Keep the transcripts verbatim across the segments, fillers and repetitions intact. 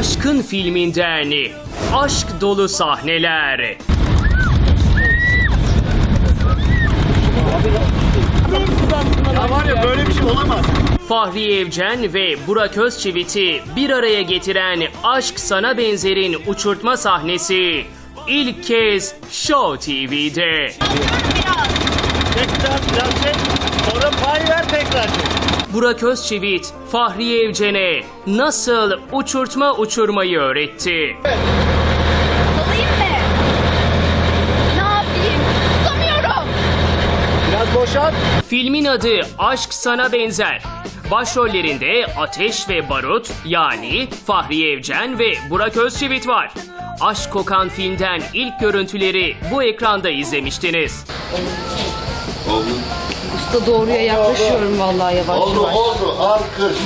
Aşkın filminden aşk dolu sahneler. Ya var ya, böyle bir şey olamaz. Fahriye Evcen ve Burak Özçivit'i bir araya getiren Aşk Sana Benzer'in uçurtma sahnesi ilk kez Show T V'de. Tekrar biraz çek, sonra pay ver, tekrar çek. Burak Özçivit, Fahriye Evcen'e nasıl uçurtma uçurmayı öğretti? Evet. Alayım mı? Ne yapayım? Tutamıyorum. Biraz boşalt. Filmin adı Aşk Sana Benzer. Başrollerinde Ateş ve Barut, yani Fahriye Evcen ve Burak Özçivit var. Aşk kokan filmden ilk görüntüleri bu ekranda izlemiştiniz. Oğlum. Usta doğruya yaklaşıyorum vallahi yavaş yavaş. Oldu oldu, alkış.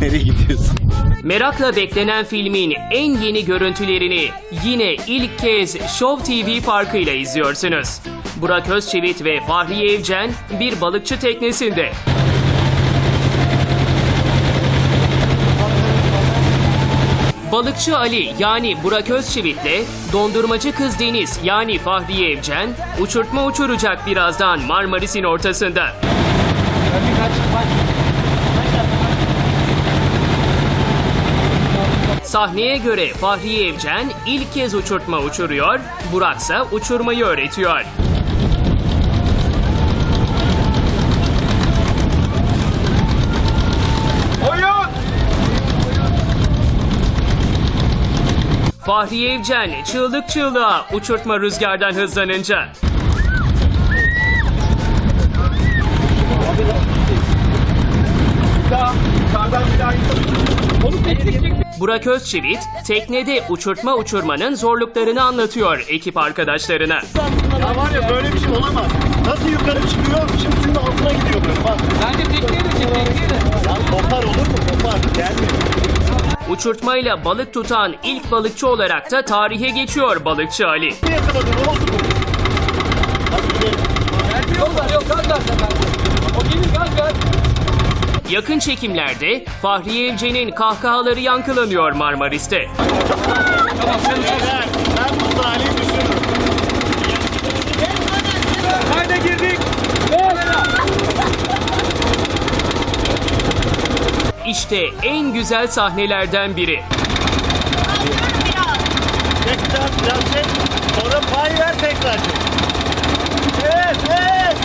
Nereye gidiyorsun? Merakla beklenen filmin en yeni görüntülerini yine ilk kez Show T V farkıyla izliyorsunuz. Burak Özçivit ve Fahriye Evcen bir balıkçı teknesinde. Balıkçı Ali yani Burak Özçivit'le dondurmacı kız Deniz yani Fahriye Evcen uçurtma uçuracak birazdan Marmaris'in ortasında. Sahneye göre Fahriye Evcen ilk kez uçurtma uçuruyor, Burak'sa uçurmayı öğretiyor. Fahriye Evcen çığlık çığlığa uçurtma rüzgardan hızlanınca. Burak Özçivit teknede uçurtma uçurmanın zorluklarını anlatıyor ekip arkadaşlarına. Ya var ya, böyle bir şey olamaz. Nasıl yukarı çıkıyor, şimdi, şimdi altına gidiyor. Bence tekneye de çıkıyor. Kopar olur mu? Kopar. Gelmiyor. Uçurtmayla balık tutan ilk balıkçı olarak da tarihe geçiyor balıkçı Ali. Yakın çekimlerde Fahriye Evcen'in kahkahaları yankılanıyor Marmaris'te. İşte en güzel sahnelerden biri. Tekrar biraz çek, sonra pay ver, tekrar çek. Evet, evet.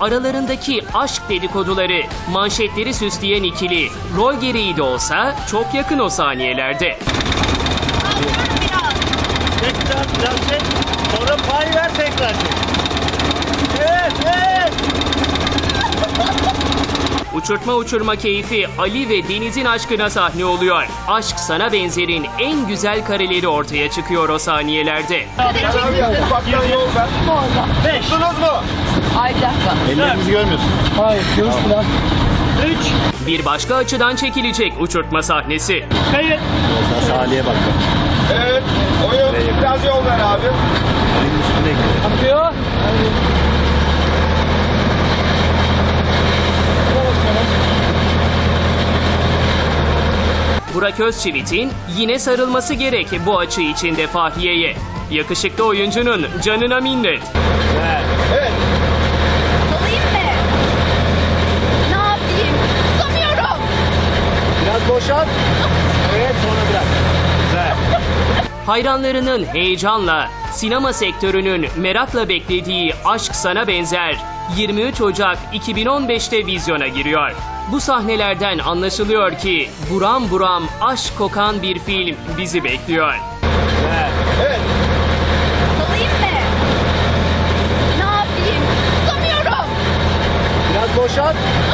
Aralarındaki aşk dedikoduları, manşetleri süsleyen ikili, rol gereği de olsa çok yakın o saniyelerde. Biraz. Tekrar biraz çek, sonra pay ver, tekrar çek. Evet, evet. Uçurtma uçurma keyfi Ali ve Deniz'in aşkına sahne oluyor. Aşk Sana Benzer'in en güzel kareleri ortaya çıkıyor o saniyelerde. Ellerimizi görmüyorsun. Hayır, görürsün lan. üç. Bir başka açıdan çekilecek uçurtma sahnesi. Evet. Sahileye bak. Evet. Oyun biraz yol ver abi. Atıyor. Burak Özçivit'in yine sarılması gerek bu açı içinde Fahriye'ye. Yakışıklı oyuncunun canına minnet. Evet. Evet. Alayım mı? Ne yapayım? Tutamıyorum. Biraz boşalt. Evet, sonra bırak. Güzel. Hayranlarının heyecanla, sinema sektörünün merakla beklediği Aşk Sana Benzer yirmi üç Ocak iki bin on beş'te vizyona giriyor. Bu sahnelerden anlaşılıyor ki buram buram aşk kokan bir film bizi bekliyor. Evet. Evet. Alayım mı? Ne yapayım? Tutamıyorum. Biraz boşalt.